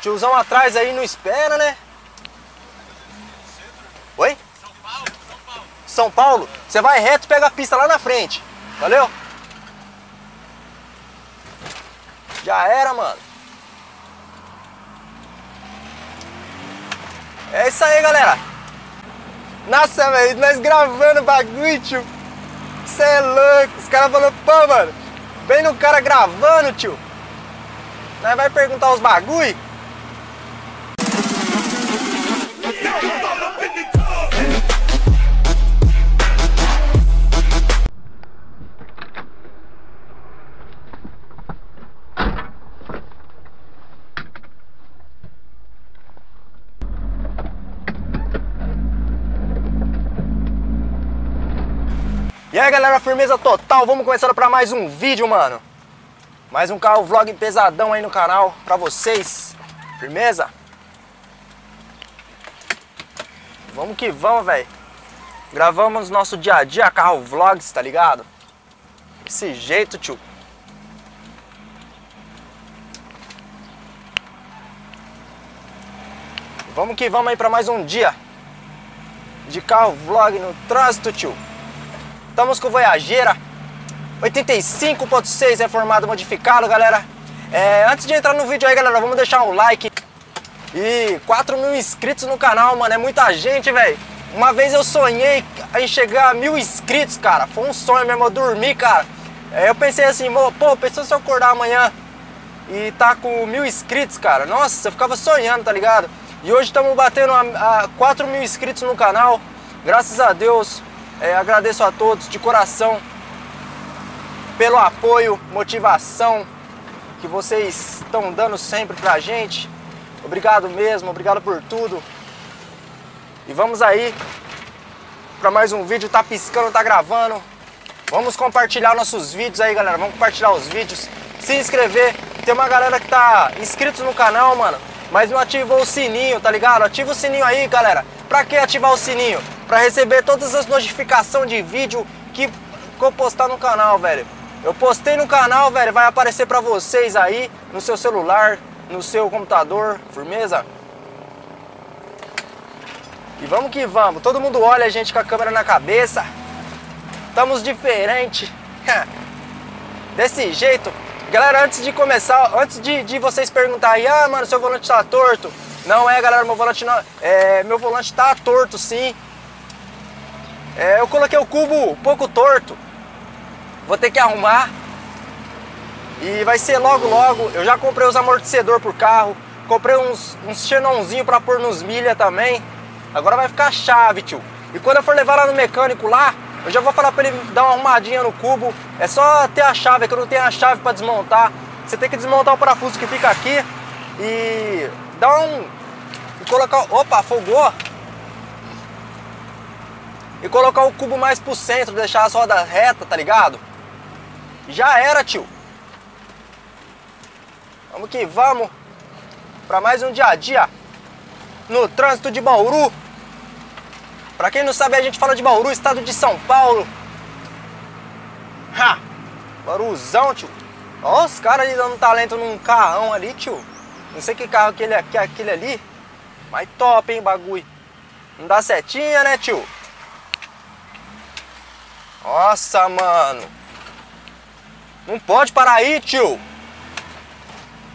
Tiozão atrás aí não espera, né? Oi? São Paulo, São Paulo. São Paulo? Você vai reto e pega a pista lá na frente. Valeu? Já era, mano. É isso aí, galera. Nossa, velho, nós gravando o bagulho, tio. Cê é louco. Os caras falaram, pô, mano, vem no cara gravando, tio. Nós vai perguntar os bagulho. E aí, galera, firmeza total, vamos começando para mais um vídeo, mano. Mais um carro vlog pesadão aí no canal pra vocês. Firmeza? Vamos que vamos, velho. Gravamos nosso dia a dia, carro vlogs, tá ligado? Desse jeito, tio. Vamos que vamos aí pra mais um dia de carro vlog no trânsito, tio. Estamos com Voyageira 85.6 reformado, modificado, galera. Antes de entrar no vídeo aí, galera, vamos deixar um like. E 4 mil inscritos no canal, mano, é muita gente, velho. Uma vez eu sonhei em chegar a 1000 inscritos, cara. Foi um sonho mesmo, eu dormi, cara. Eu pensei assim, pô, pensou se eu acordar amanhã e tá com 1000 inscritos, cara. Nossa, eu ficava sonhando, tá ligado? E hoje estamos batendo a 4 mil inscritos no canal, graças a Deus. Agradeço a todos de coração pelo apoio, motivação que vocês estão dando sempre pra gente. Obrigado mesmo, obrigado por tudo. E vamos aí pra mais um vídeo, tá piscando, tá gravando. Vamos compartilhar nossos vídeos aí, galera, vamos compartilhar os vídeos. Se inscrever, tem uma galera que tá inscrito no canal, mano, mas não ativou o sininho, tá ligado? Ativa o sininho aí, galera. Pra que ativar o sininho? Pra receber todas as notificações de vídeo que eu postar no canal, velho. Eu postei no canal, velho, vai aparecer pra vocês aí, no seu celular, no seu computador, firmeza? E vamos que vamos, todo mundo olha a gente com a câmera na cabeça. Estamos diferente. Desse jeito. Galera, antes de começar, antes de vocês perguntarem, ah, mano, seu volante tá torto. Não é, galera, meu volante, não, meu volante tá torto, sim. Eu coloquei o cubo um pouco torto. Vou ter que arrumar. E vai ser logo, logo. Eu já comprei os amortecedores pro carro. Comprei uns xenonzinhos pra pôr nos milha também. Agora vai ficar chave, tio. E quando eu for levar lá no mecânico lá, eu já vou falar pra ele dar uma arrumadinha no cubo. É só ter a chave, que eu não tenho a chave pra desmontar. Você tem que desmontar o parafuso que fica aqui. E dar um... E colocar... Opa, afogou! E colocar o cubo mais pro centro, deixar as rodas retas, tá ligado? Já era, tio. Vamos que vamos. Pra mais um dia a dia no trânsito de Bauru. Pra quem não sabe, a gente fala de Bauru, estado de São Paulo. Ha! Baruzão, tio. Ó, os caras ali dando talento num carrão ali, tio. Não sei que carro que é aquele ali. Mas top, hein, bagulho. Não dá setinha, né, tio? Nossa, mano. Não pode parar aí, tio.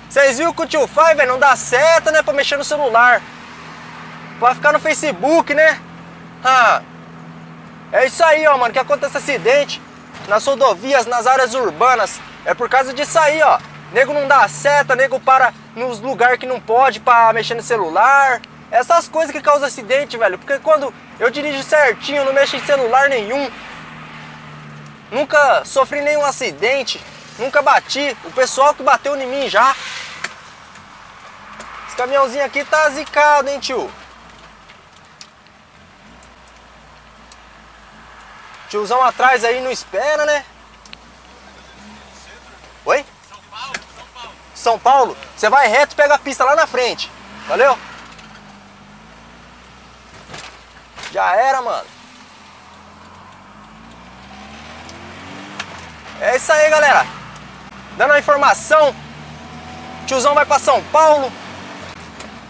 Vocês viram que o tio faz, velho? Não dá seta, né? Pra mexer no celular. Pra ficar no Facebook, né? Ah. É isso aí, ó, mano. Que acontece acidente nas rodovias, nas áreas urbanas. É por causa disso aí, ó. Nego não dá seta, nego para nos lugares que não pode pra mexer no celular. Essas coisas que causam acidente, velho. Porque quando eu dirijo certinho, não mexo em celular nenhum. Nunca sofri nenhum acidente, nunca bati. O pessoal que bateu em mim já. Esse caminhãozinho aqui tá zicado, hein, tio? Tiozão atrás aí não espera, né? Oi? São Paulo, São Paulo. São Paulo? Você vai reto e pega a pista lá na frente. Valeu? Já era, mano. É isso aí, galera. Dando a informação, tiozão vai pra São Paulo.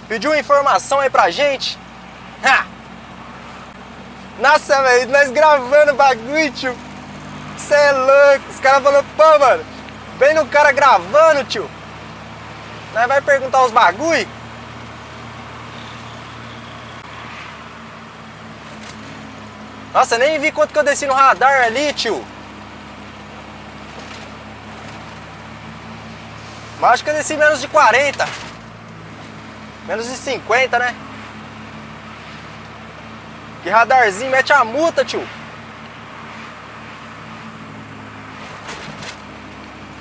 Pediu informação aí pra gente? Ha! Nossa, velho, nós gravando o bagulho, tio. Cê é louco. Os caras falaram, pô, mano, vem no cara gravando, tio. Nós vai perguntar os bagulho. Nossa, nem vi quanto que eu desci no radar ali, tio. Mas acho que eu desci menos de 40. Menos de 50, né? Que radarzinho, mete a multa, tio.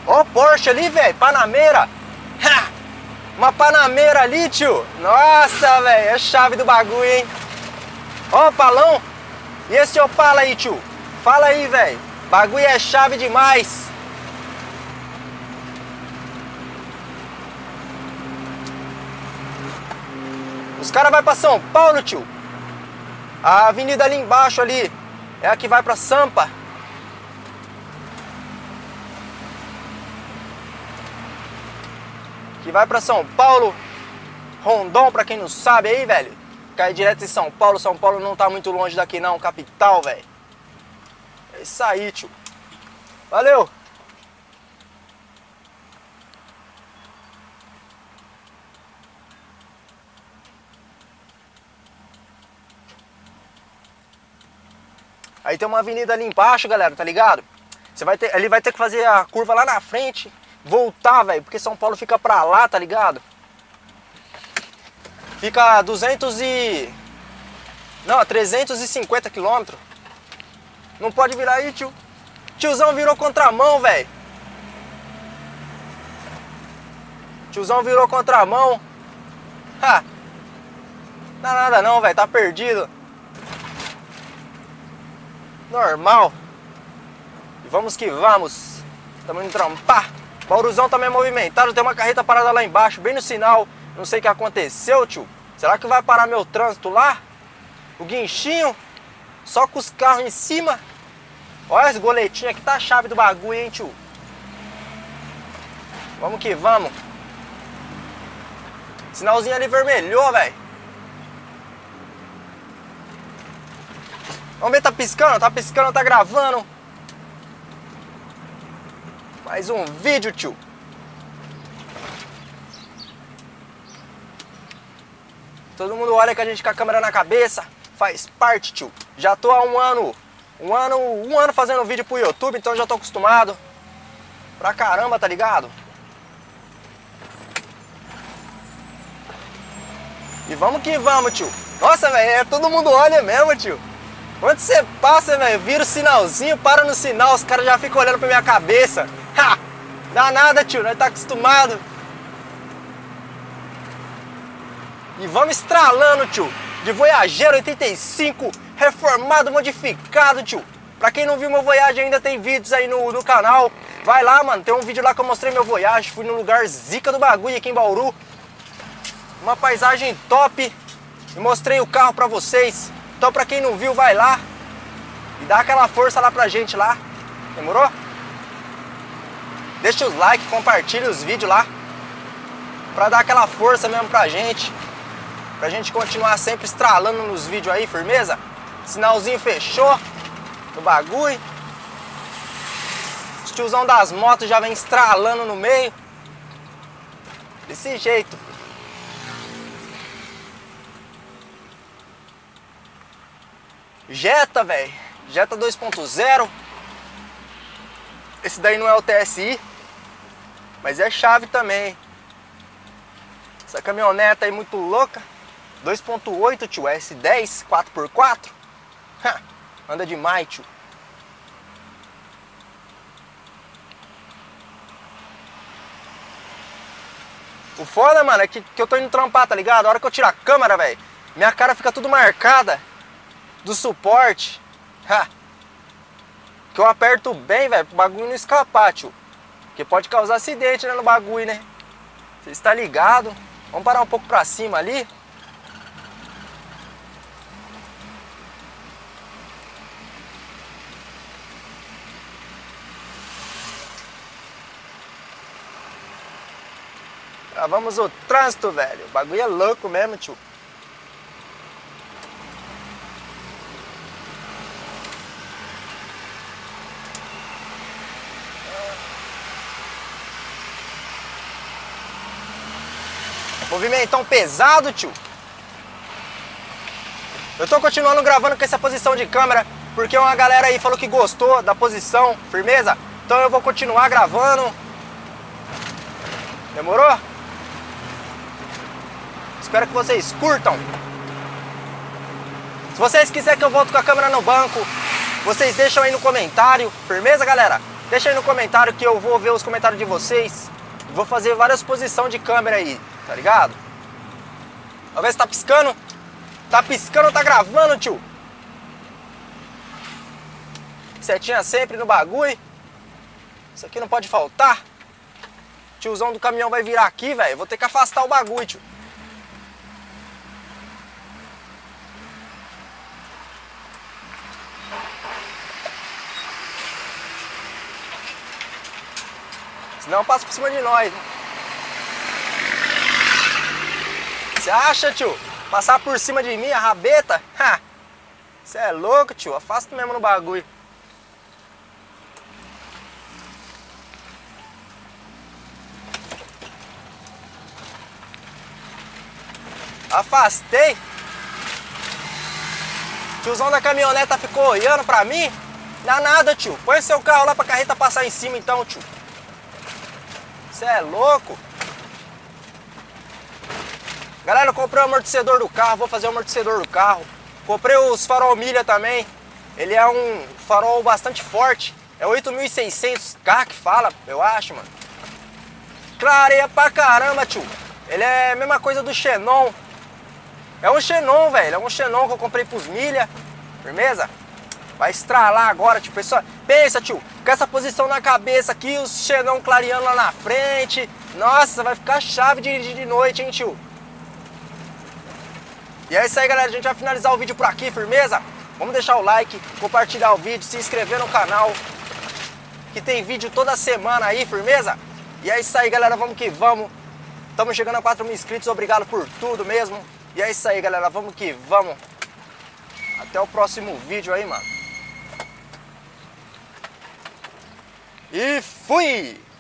Ó o Porsche ali, velho. Panameira. Ha! Uma Panameira ali, tio. Nossa, velho. É a chave do bagulho, hein? Ó o Palão. E esse Opala aí, tio? Fala aí, velho. Bagulho é chave demais. Os caras vão pra São Paulo, tio. A avenida ali embaixo, ali, é a que vai pra Sampa. Que vai pra São Paulo. Rondon, pra quem não sabe aí, velho. Cai direto em São Paulo. São Paulo não tá muito longe daqui não, capital, velho. É isso aí, tio. Valeu! Aí tem uma avenida ali embaixo, galera, tá ligado? Você vai ter, ele vai ter que fazer a curva lá na frente, voltar, velho, porque São Paulo fica pra lá, tá ligado? Fica 350 quilômetros. Não pode virar aí, tio. Tiozão virou contramão, velho. Tiozão virou contramão. Ha! Não dá nada não, velho. Tá perdido. Normal. E vamos que vamos. Tamo indo trampar. Bauruzão também movimentado. Tem uma carreta parada lá embaixo, bem no sinal. Não sei o que aconteceu, tio. Será que vai parar meu trânsito lá? O guinchinho? Só com os carros em cima? Olha as goletinhas aqui, tá a chave do bagulho, hein, tio. Vamos que vamos. Sinalzinho ali vermelhou, velho. Vamos ver, tá piscando, tá gravando. Mais um vídeo, tio. Todo mundo olha que a gente com a câmera na cabeça. Faz parte, tio. Já tô há um ano fazendo vídeo pro YouTube, então já tô acostumado. Pra caramba, tá ligado? E vamos que vamos, tio. Nossa, velho, todo mundo olha mesmo, tio. Onde você passa, velho, vira o sinalzinho, para no sinal, os caras já ficam olhando pra minha cabeça. Ha! Dá nada, tio, nós tá acostumado. E vamos estralando, tio, de Voyageiro 85, reformado, modificado, tio. Pra quem não viu meu Voyage ainda, tem vídeos aí no canal. Vai lá, mano, tem um vídeo lá que eu mostrei meu Voyage, fui num lugar zica do bagulho aqui em Bauru. Uma paisagem top, e mostrei o carro pra vocês. Então pra quem não viu, vai lá e dá aquela força lá pra gente lá, demorou? Deixa os likes, compartilha os vídeos lá, pra dar aquela força mesmo pra gente. Pra gente continuar sempre estralando nos vídeos aí, firmeza? Sinalzinho fechou no bagulho. Os tiozão das motos já vem estralando no meio. Desse jeito. Jetta, velho. Jetta 2.0. Esse daí não é o TSI. Mas é chave também. Essa caminhoneta aí muito louca. 2.8, tio, S10, 4x4. Ha, anda demais, tio. O foda, mano, é que eu tô indo trampar, tá ligado? A hora que eu tiro a câmera, velho, minha cara fica tudo marcada do suporte. Ha, que eu aperto bem, velho, pro bagulho não escapar, tio. Porque pode causar acidente, né, no bagulho, né? Você está ligado? Vamos parar um pouco pra cima ali. Vamos o trânsito, velho. O bagulho é louco mesmo, tio. Movimentão pesado, tio. Eu tô continuando gravando com essa posição de câmera, porque uma galera aí falou que gostou da posição, firmeza? Então eu vou continuar gravando. Demorou? Espero que vocês curtam. Se vocês quiserem que eu volte com a câmera no banco, vocês deixam aí no comentário. Firmeza, galera? Deixa aí no comentário que eu vou ver os comentários de vocês. Vou fazer várias posições de câmera aí, tá ligado? Vamos ver se tá piscando. Tá piscando ou tá gravando, tio? Setinha sempre no bagulho. Isso aqui não pode faltar. Tiozão do caminhão vai virar aqui, velho. Vou ter que afastar o bagulho, tio. Senão passa por cima de nós, né? Você acha, tio? Passar por cima de mim, a rabeta? Ha! Você é louco, tio. Afasta mesmo no bagulho. Afastei. Tiozão da caminhoneta ficou olhando pra mim. Dá nada, tio. Põe seu carro lá pra carreta passar em cima então, tio. Você é louco? Galera, eu comprei o amortecedor do carro, vou fazer o amortecedor do carro. Comprei os farol milha também. Ele é um farol bastante forte. É 8600K que fala, eu acho, mano. Clareia pra caramba, tio. Ele é a mesma coisa do Xenon. É um Xenon, velho. É um Xenon que eu comprei pros milha. Firmeza? Vai estralar agora, tipo, pessoal. Pensa, tio, com essa posição na cabeça aqui, os Xenon clareando lá na frente. Nossa, vai ficar chave de noite, hein, tio? E é isso aí, galera. A gente vai finalizar o vídeo por aqui, firmeza? Vamos deixar o like, compartilhar o vídeo, se inscrever no canal, que tem vídeo toda semana aí, firmeza? E é isso aí, galera. Vamos que vamos. Estamos chegando a 4.000 inscritos. Obrigado por tudo mesmo. E é isso aí, galera. Vamos que vamos. Até o próximo vídeo aí, mano. E fui!